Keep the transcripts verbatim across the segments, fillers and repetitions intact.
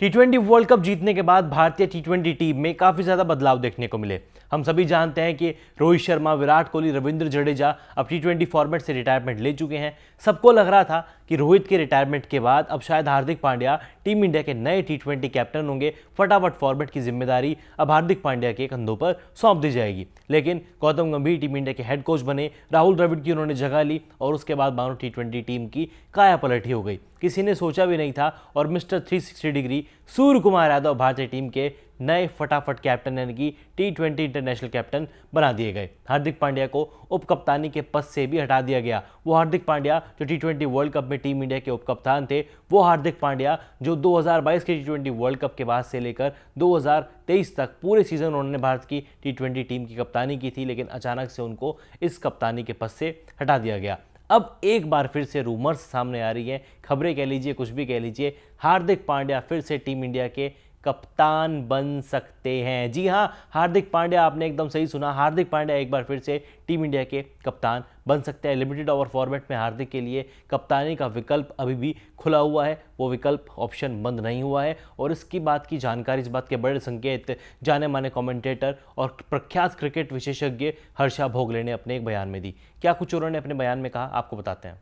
T twenty world cup जीतने के बाद भारतीय टी ट्वेंटी टीम में काफ़ी ज़्यादा बदलाव देखने को मिले। हम सभी जानते हैं कि रोहित शर्मा, विराट कोहली, रविंद्र जडेजा अब टी ट्वेंटी फॉर्मेट से रिटायरमेंट ले चुके हैं। सबको लग रहा था कि रोहित के रिटायरमेंट के बाद अब शायद हार्दिक पांड्या टीम इंडिया के नए टी ट्वेंटी कैप्टन होंगे। फटाफट फॉर्मेट की जिम्मेदारी अब हार्दिक पांड्या के कंधों पर सौंप दी जाएगी। लेकिन गौतम गंभीर टीम इंडिया के हेड कोच बने, राहुल द्रविड़ की उन्होंने जगह ली और उसके बाद मानो टी ट्वेंटी टीम की काया पलटी हो गई। किसी ने सोचा भी नहीं था। और mister three sixty degree Suryakumar Yadav भारतीय टीम के नए फटाफट कैप्टन यानी कि टी ट्वेंटी इंटरनेशनल कैप्टन बना दिए गए। हार्दिक पांड्या को उपकप्तानी के पद से भी हटा दिया गया। वो हार्दिक पांड्या जो टी ट्वेंटी वर्ल्ड कप में टीम इंडिया के उपकप्तान थे, वो हार्दिक पांड्या जो दो हज़ार बाईस के टी ट्वेंटी वर्ल्ड कप के बाद से लेकर दो हज़ार तेईस तक पूरे सीजन उन्होंने भारत की टी ट्वेंटी टीम की कप्तानी की थी, लेकिन अचानक से उनको इस कप्तानी के पद से हटा दिया गया। अब एक बार फिर से रूमर्स सामने आ रही हैं, खबरें कह लीजिए, कुछ भी कह लीजिए, हार्दिक पांड्या फिर से टीम इंडिया के कप्तान बन सकते हैं। जी हाँ, हार्दिक पांड्या, आपने एकदम सही सुना, हार्दिक पांड्या एक बार फिर से टीम इंडिया के कप्तान बन सकते हैं। लिमिटेड ओवर फॉर्मेट में हार्दिक के लिए कप्तानी का विकल्प अभी भी खुला हुआ है, वो विकल्प ऑप्शन बंद नहीं हुआ है। और इसकी बात की जानकारी, इस बात के बड़े संकेत जाने माने कमेंटेटर और प्रख्यात क्रिकेट विशेषज्ञ हर्षा भोगले ने अपने एक बयान में दी। क्या कुछ उन्होंने अपने बयान में कहा, आपको बताते हैं।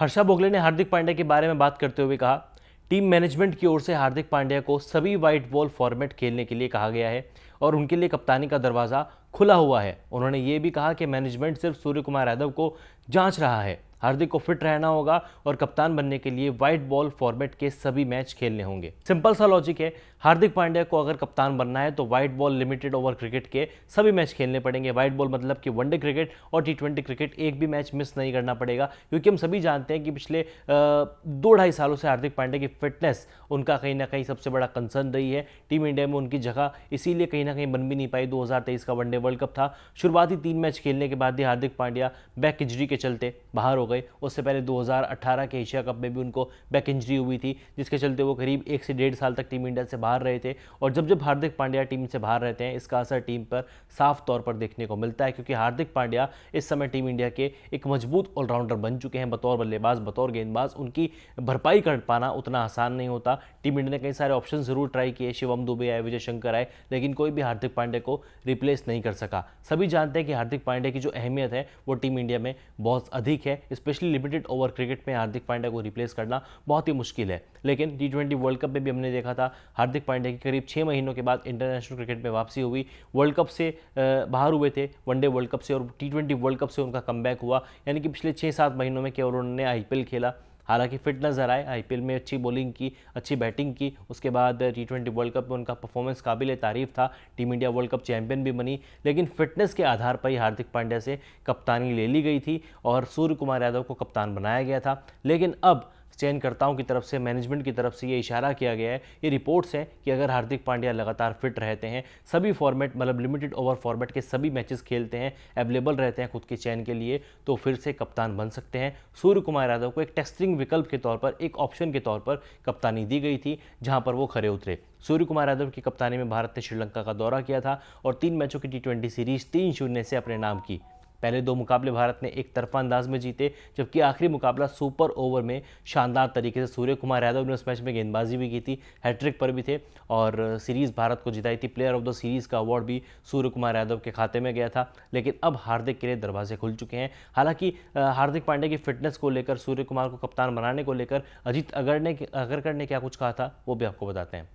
हर्षा भोगले ने हार्दिक पांड्या के बारे में बात करते हुए कहा, टीम मैनेजमेंट की ओर से हार्दिक पांड्या को सभी वाइट बॉल फॉर्मेट खेलने के लिए कहा गया है और उनके लिए कप्तानी का दरवाज़ा खुला हुआ है। उन्होंने ये भी कहा कि मैनेजमेंट सिर्फ सूर्यकुमार यादव को जांच रहा है। हार्दिक को फिट रहना होगा और कप्तान बनने के लिए वाइट बॉल फॉर्मेट के सभी मैच खेलने होंगे। सिंपल सा लॉजिक है, हार्दिक पांड्या को अगर कप्तान बनना है तो white ball limited over cricket के सभी मैच खेलने पड़ेंगे। वाइट बॉल मतलब कि वनडे क्रिकेट और टी ट्वेंटी क्रिकेट एक भी मैच मिस नहीं करना पड़ेगा, क्योंकि हम सभी जानते हैं कि पिछले दो ढाई सालों से हार्दिक पांड्या की फिटनेस उनका कहीं ना कहीं सबसे बड़ा कंसर्न रही है। टीम इंडिया में उनकी जगह इसीलिए कहीं ना कहीं बन भी नहीं पाई। दो हज़ार तेईस का वनडे वर्ल्ड कप था, शुरुआती तीन मैच खेलने के बाद ही हार्दिक पांड्या बैक इंजरी के चलते बाहर हो गए। उससे पहले दो हज़ार अठारह के एशिया कप में भी उनको बैक इंजरी हुई थी, जिसके चलते वो करीब एक से डेढ़ साल तक टीम इंडिया से बाहर रहे थे। और जब जब हार्दिक पांड्या टीम से बाहर रहते हैं, इसका असर टीम पर साफ तौर पर देखने को मिलता है, क्योंकि हार्दिक पांड्या इस समय टीम इंडिया के एक मजबूत ऑलराउंडर बन चुके हैं। बतौर बल्लेबाज, बतौर गेंदबाज उनकी भरपाई कर पाना उतना आसान नहीं होता। टीम इंडिया ने कई सारे ऑप्शन जरूर ट्राई किए, शिवम दुबे आए, विजयशंकर आए, लेकिन कोई भी हार्दिक पांड्या को रिप्लेस नहीं कर सका। सभी जानते हैं कि हार्दिक पांड्या की जो अहमियत है वो टीम इंडिया में बहुत अधिक है। स्पेशली लिमिटेड ओवर क्रिकेट में हार्दिक पांड्या को रिप्लेस करना बहुत ही मुश्किल है। लेकिन टी ट्वेंटी वर्ल्ड कप में भी हमने देखा था, हार्दिक पांड्या की करीब छः महीनों के बाद इंटरनेशनल क्रिकेट में वापसी हुई। वर्ल्ड कप से बाहर हुए थे, वनडे वर्ल्ड कप से, और टी ट्वेंटी वर्ल्ड कप से उनका कमबैक हुआ। यानी कि पिछले छः सात महीनों में केवल उन्होंने आई पी एल खेला, हालांकि फिट नजर आए, आईपीएल में अच्छी बॉलिंग की, अच्छी बैटिंग की। उसके बाद टी ट्वेंटी वर्ल्ड कप में उनका परफॉर्मेंस काबिल तारीफ था, team India world cup champion भी बनी। लेकिन फिटनेस के आधार पर ही हार्दिक पांड्या से कप्तानी ले ली गई थी और सूर्यकुमार यादव को कप्तान बनाया गया था। लेकिन अब चयनकर्ताओं की तरफ से, मैनेजमेंट की तरफ से ये इशारा किया गया है, ये रिपोर्ट्स हैं कि अगर हार्दिक पांड्या लगातार फिट रहते हैं, सभी फॉर्मेट मतलब लिमिटेड ओवर फॉर्मेट के सभी मैचेस खेलते हैं, अवेलेबल रहते हैं खुद के चयन के लिए, तो फिर से कप्तान बन सकते हैं। सूर्यकुमार यादव को एक टेस्टिंग विकल्प के तौर पर, एक ऑप्शन के तौर पर कप्तानी दी गई थी, जहाँ पर वो खरे उतरे। सूर्यकुमार यादव की कप्तानी में भारत ने श्रीलंका का दौरा किया था और तीन मैचों की टी ट्वेंटी सीरीज तीन शून्य से अपने नाम की। पहले दो मुकाबले भारत ने एक तरफा अंदाज में जीते, जबकि आखिरी मुकाबला सुपर ओवर में शानदार तरीके से सूर्यकुमार यादव ने उस मैच में गेंदबाजी भी की थी, हैट्रिक पर भी थे और सीरीज़ भारत को जिताई थी। प्लेयर ऑफ द सीरीज़ का अवार्ड भी सूर्यकुमार यादव के खाते में गया था। लेकिन अब हार्दिक के लिए दरवाजे खुल चुके हैं। हालांकि हार्दिक पांड्या की फिटनेस को लेकर, सूर्यकुमार को कप्तान बनाने को लेकर अजीत अगरकर ने क्या कुछ कहा था, वो भी आपको बताते हैं।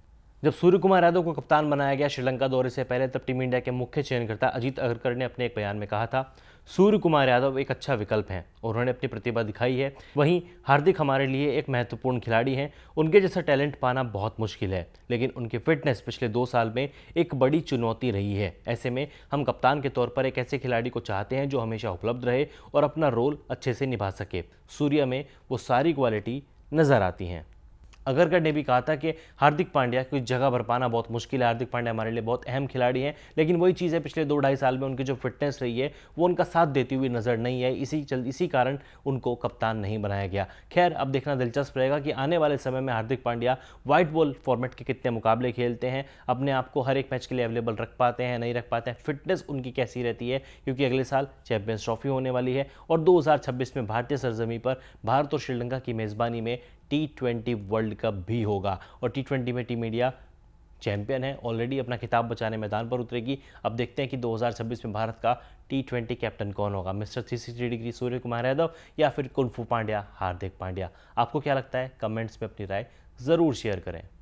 जब सूर्यकुमार यादव को कप्तान बनाया गया श्रीलंका दौरे से पहले, तब टीम इंडिया के मुख्य चयनकर्ता अजीत अगरकर ने अपने एक बयान में कहा था, सूर्यकुमार यादव एक अच्छा विकल्प हैं, उन्होंने अपनी प्रतिभा दिखाई है। वहीं हार्दिक हमारे लिए एक महत्वपूर्ण खिलाड़ी हैं, उनके जैसा टैलेंट पाना बहुत मुश्किल है, लेकिन उनकी फिटनेस पिछले दो साल में एक बड़ी चुनौती रही है। ऐसे में हम कप्तान के तौर पर एक ऐसे खिलाड़ी को चाहते हैं जो हमेशा उपलब्ध रहे और अपना रोल अच्छे से निभा सके। सूर्य में वो सारी क्वालिटी नज़र आती हैं। अगरकर ने भी कहा था कि हार्दिक पांड्या की जगह भर पाना बहुत मुश्किल है, हार्दिक पांड्या हमारे लिए बहुत अहम खिलाड़ी हैं, लेकिन वही चीज़ है, पिछले दो ढाई साल में उनकी जो फिटनेस रही है वो उनका साथ देती हुई नज़र नहीं आई। इसी चल इसी कारण उनको कप्तान नहीं बनाया गया। खैर, अब देखना दिलचस्प रहेगा कि आने वाले समय में Hardik Pandya white ball format के कितने मुकाबले खेलते हैं, अपने आप को हर एक मैच के लिए अवेलेबल रख पाते हैं, नहीं रख पाते हैं, फिटनेस उनकी कैसी रहती है, क्योंकि अगले साल चैंपियंस ट्रॉफी होने वाली है और दो हज़ार छब्बीस में भारतीय सरजमी पर भारत और श्रीलंका की मेज़बानी में टी ट्वेंटी वर्ल्ड कप भी होगा और टी ट्वेंटी में टीम इंडिया चैंपियन है, ऑलरेडी अपना खिताब बचाने मैदान पर उतरेगी। अब देखते हैं कि दो हज़ार छब्बीस में भारत का टी ट्वेंटी कैप्टन कौन होगा, mister three sixty degree Suryakumar Yadav या फिर कुल्फू पांड्या हार्दिक पांड्या। आपको क्या लगता है, कमेंट्स में अपनी राय ज़रूर शेयर करें।